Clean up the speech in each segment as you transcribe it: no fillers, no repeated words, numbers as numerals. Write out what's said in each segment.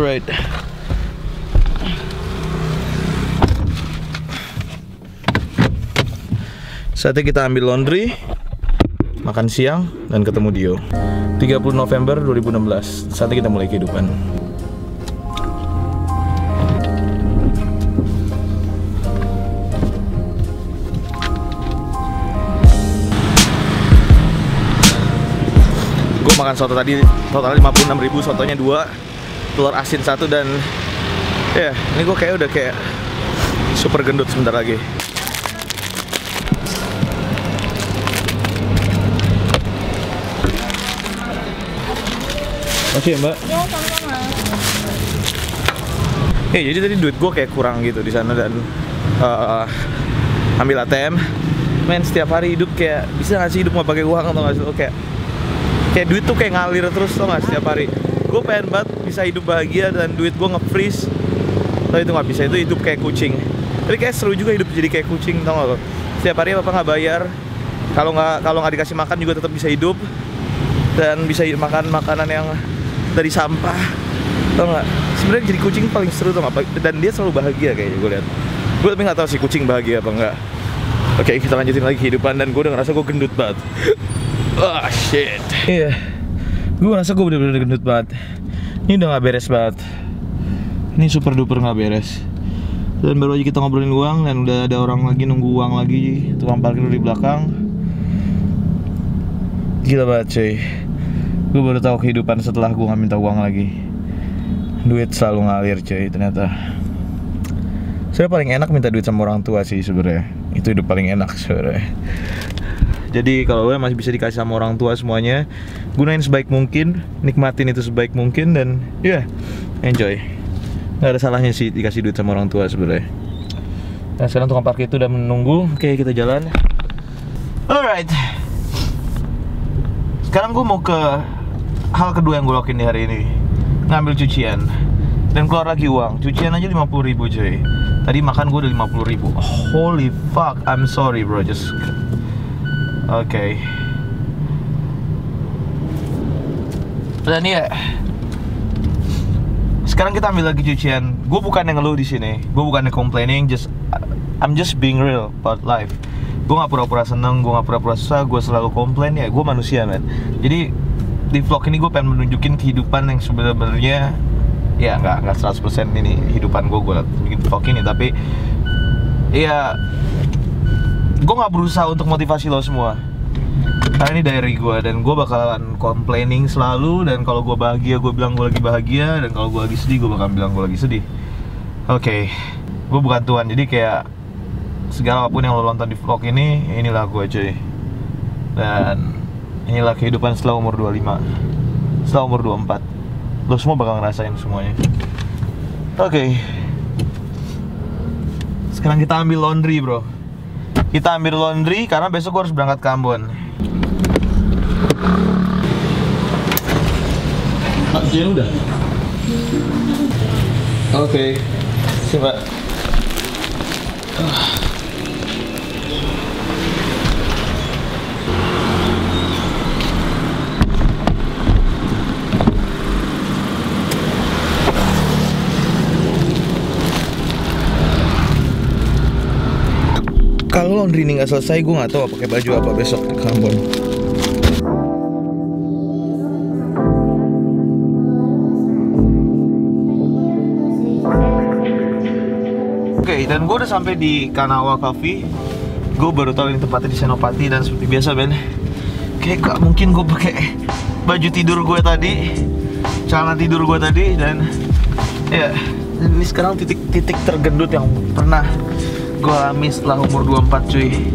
Alright. Saatnya kita ambil laundry, makan siang, dan ketemu Dio. 30 November 2016, saatnya kita mulai kehidupan. Gue makan soto tadi, total 56.000, sotonya 2, telur asin 1, dan ya, ini gue kayak udah kayak super gendut sebentar lagi. Oke, Mbak. Ya, sama-sama. Ya, jadi tadi duit gue kayak kurang gitu di sana dan ambil ATM. Men, setiap hari hidup kayak bisa nggak sih hidup nggak pakai uang atau nggak sih? Kayak duit tuh kayak ngalir terus tuh nggak setiap hari. Gue pengen banget bisa hidup bahagia dan duit gue nge-freeze. Tapi itu nggak bisa, itu hidup kayak kucing. Tapi kayak seru juga hidup jadi kayak kucing, tau nggak? Setiap hari Bapak nggak bayar. Kalau nggak dikasih makan juga tetap bisa hidup dan bisa makan makanan yang dari sampah, tau nggak? Sebenarnya jadi kucing paling seru tuh nggak? Dan dia selalu bahagia kayaknya gue lihat. Gue tapi nggak tahu sih kucing bahagia apa enggak. Oke, kita lanjutin lagi kehidupan dan gue udah ngerasa gue gendut banget. Oh shit. Iya, gue ngerasa gue bener-bener gendut banget. Ini udah nggak beres banget. Ini super duper nggak beres. Dan baru aja kita ngobrolin uang dan udah ada orang lagi nunggu uang lagi, tukang parkir di belakang. Gila banget cuy. Gue baru tahu kehidupan setelah gue nggak minta uang lagi. Duit selalu ngalir cuy ternyata. Saya paling enak minta duit sama orang tua sih sebenarnya. Itu hidup paling enak sebenarnya. Jadi kalau lo masih bisa dikasih sama orang tua semuanya, gunain sebaik mungkin, nikmatin itu sebaik mungkin dan ya enjoy. Nggak ada salahnya sih dikasih duit sama orang tua sebenarnya. Nah sekarang tukang parkir itu udah menunggu. Oke, kita jalan. Alright. Sekarang gue mau ke hal kedua yang gue lakuin di hari ini, ngambil cucian dan keluar lagi uang. Cucian aja 50.000 cuy. Tadi makan gue udah 50.000. Holy fuck, I'm sorry bro, just okay. Dan ya, sekarang kita ambil lagi cucian. Gue bukan yang ngeluh di sini, gue bukan yang complaining, just I'm just being real about life. Gue gak pura-pura seneng, gue gak pura-pura susah, gue selalu komplain ya, gue manusia man. Jadi di vlog ini gue pengen menunjukin kehidupan yang sebenarnya ya nggak 100% ini kehidupan gue bikin vlog ini, tapi ya gue nggak berusaha untuk motivasi lo semua karena ini diary gue dan gue bakalan complaining selalu. Dan kalau gue bahagia gue bilang gue lagi bahagia, dan kalau gue lagi sedih gue bakal bilang gue lagi sedih. Oke, gue bukan Tuhan, jadi kayak segala apapun yang lo nonton di vlog ini, inilah gue cuy. Dan inilah kehidupan setelah umur 25, setelah umur 24. Lo semua bakal ngerasain semuanya. Oke. Sekarang kita ambil laundry bro. Kita ambil laundry karena besok gue harus berangkat ke Ambon. Cucian udah? Oke, coba. Kalau laundry ini nggak selesai, gue nggak tahu pakai baju apa besok ke Ambon. Oke, dan gue udah sampai di Kanawa Coffee. Gue baru tahu ini tempatnya di Senopati dan seperti biasa Ben, kayak gak mungkin gue pakai baju tidur gue tadi, celana tidur gue tadi, dan ya ini sekarang titik-titik tergendut yang pernah gue alami setelah umur 24 cuy.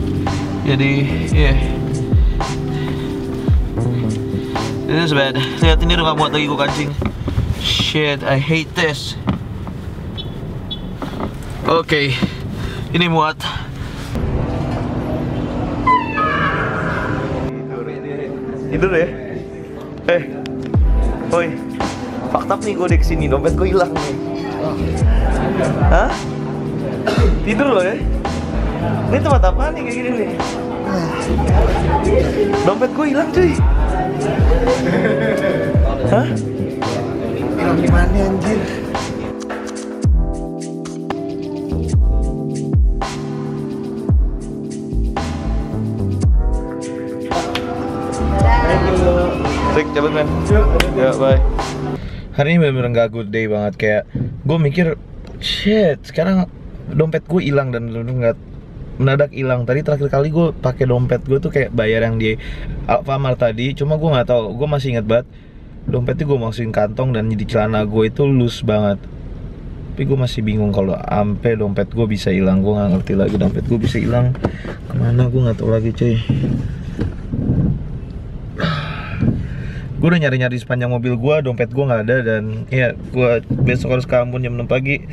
Jadi ya this is bad. Lihat ini udah gak buat lagi gue kancing. Shit, I hate this. Oke, ini muat. Tidur ya? Oi, fucked up nih gue di sini, dompet gue hilang nih. Hah? Tidur loh ya? Ini tempat apa nih kayak gini nih? Dompet gue hilang cuy. Hah? gimana anjir? Sik, cabut men. Ya, bye. Hari ini bener-bener gak good day banget. Kayak gue mikir, shit, sekarang dompet gue hilang dan bener-bener mendadak hilang. Tadi terakhir kali gue pakai dompet gue tuh kayak bayar yang di Alfamart tadi. Cuma gue nggak tahu, gue masih inget banget dompetnya gue masukin kantong dan di celana gue itu loose banget. Tapi gue masih bingung kalau ampe dompet gue bisa hilang. Gue nggak ngerti lagi dompet gue bisa hilang kemana, gue nggak tahu lagi cuy. Gue udah nyari-nyari sepanjang mobil gue, dompet gue nggak ada. Dan ya gue besok harus ke Ambon jam 6 pagi.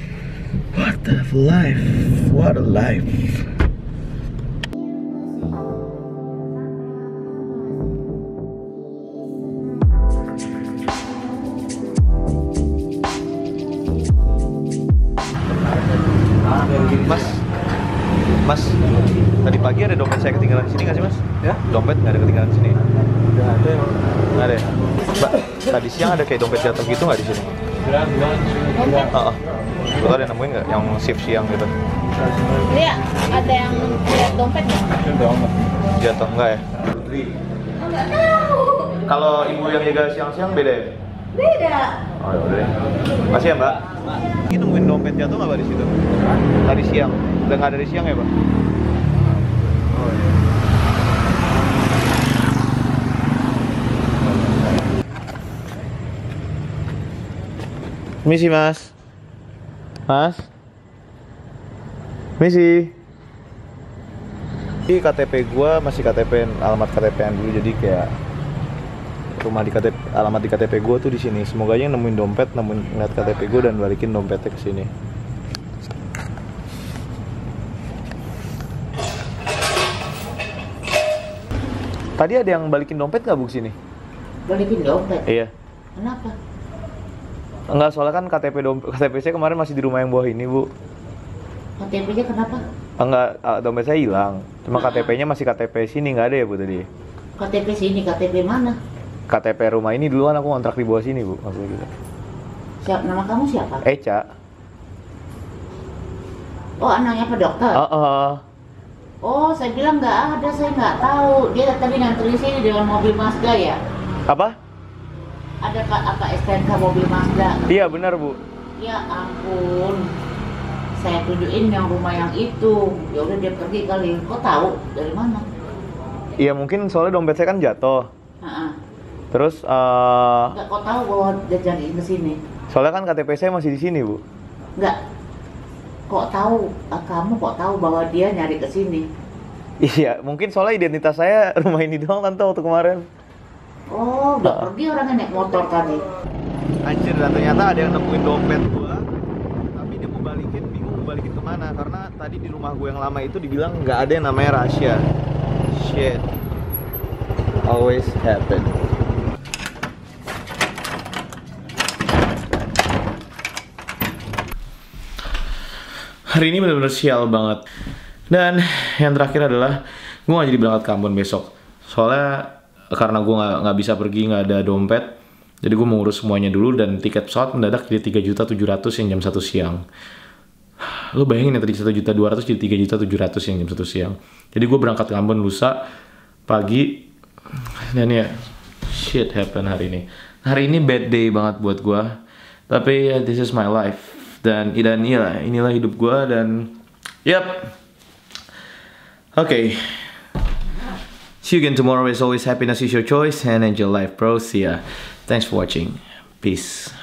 What a life, what a life. Mas, tadi pagi ada dompet saya ketinggalan di sini nggak sih mas? Ya? Dompet nggak ada ketinggalan di sini? Nggak ada ya. Nggak ada ya? Mbak, tadi siang ada kayak dompet jatuh gitu nggak di sini? Nggak. Oh, lo tau ada nemuin nggak yang shift siang gitu? Iya, ada yang lihat dompet nggak? Jatuh nggak ya? Kalau ibu yang jaga siang-siang beda ya? Beda. Oh ya udah. Makasih ya mbak. Ini nemuin dompet jatuh nggak mbak di situ? Tadi siang. Udah nggak ada di siang ya pak? Oh, iya. Misi mas, mas, misi. Di KTP gua masih KTP alamat KTP-an dulu, jadi kayak rumah di KTP, alamat di KTP gua tuh di sini. Semoga aja yang nemuin dompet, nemuin ngeliat KTP gua dan balikin dompetnya ke sini. Tadi ada yang balikin dompet nggak bu sini? Balikin dompet? Iya. Kenapa? Enggak, soalnya kan KTP saya kemarin masih di rumah yang bawah ini bu. KTP-nya kenapa? Enggak, dompet saya hilang. Cuma KTP-nya masih KTP sini, nggak ada ya bu tadi? KTP sini, KTP mana? KTP rumah ini, duluan aku ngontrak di bawah sini bu, maksudnya gitu. Siapa? Nama kamu siapa? Eca. Oh, anaknya Pak Dokter? Oh, saya bilang nggak ada, saya nggak tahu. Dia tadi nganterin sini dengan mobil Mazda ya? Apa? Ada apa STNK mobil Mazda? Iya benar bu. Ya ampun, saya tunjukin yang rumah yang itu. Ya udah dia pergi kali. Kok tahu dari mana? Iya mungkin soalnya dompet saya kan jatuh. Terus? Nggak, kok tahu bahwa dia jadi ke sini? Soalnya kan KTP saya masih di sini bu. Nggak. Kok tahu, kamu kok tahu bahwa dia nyari ke sini? Iya, mungkin soalnya identitas saya rumah ini doang tante waktu kemarin. Oh, udah pergi orangnya naik motor tadi. Anjir, dan ternyata ada yang nemuin dompet gua. Tapi dia mau balikin, bingung mau balikin kemana. Karena tadi di rumah gua yang lama itu dibilang nggak ada yang namanya rahasia. Shit, always happen. Hari ini bener-bener sial banget. Dan yang terakhir adalah gue gak jadi berangkat ke Ambon besok. Soalnya karena gue gak bisa pergi, gak ada dompet. Jadi gue mengurus semuanya dulu dan tiket pesawat mendadak jadi 3.700.000 yang jam 1 siang. Lo bayangin ya, tadi 1.200.000 jadi 3.700.000 yang jam 1 siang. Jadi gue berangkat ke Ambon lusa pagi. Dan ya, shit happen hari ini. Hari ini bad day banget buat gue. Tapi ya, this is my life. Dan inilah hidup gue dan yep. Okay. See you again tomorrow. As always, happiness is your choice and enjoy life, bro. See ya. Thanks for watching. Peace.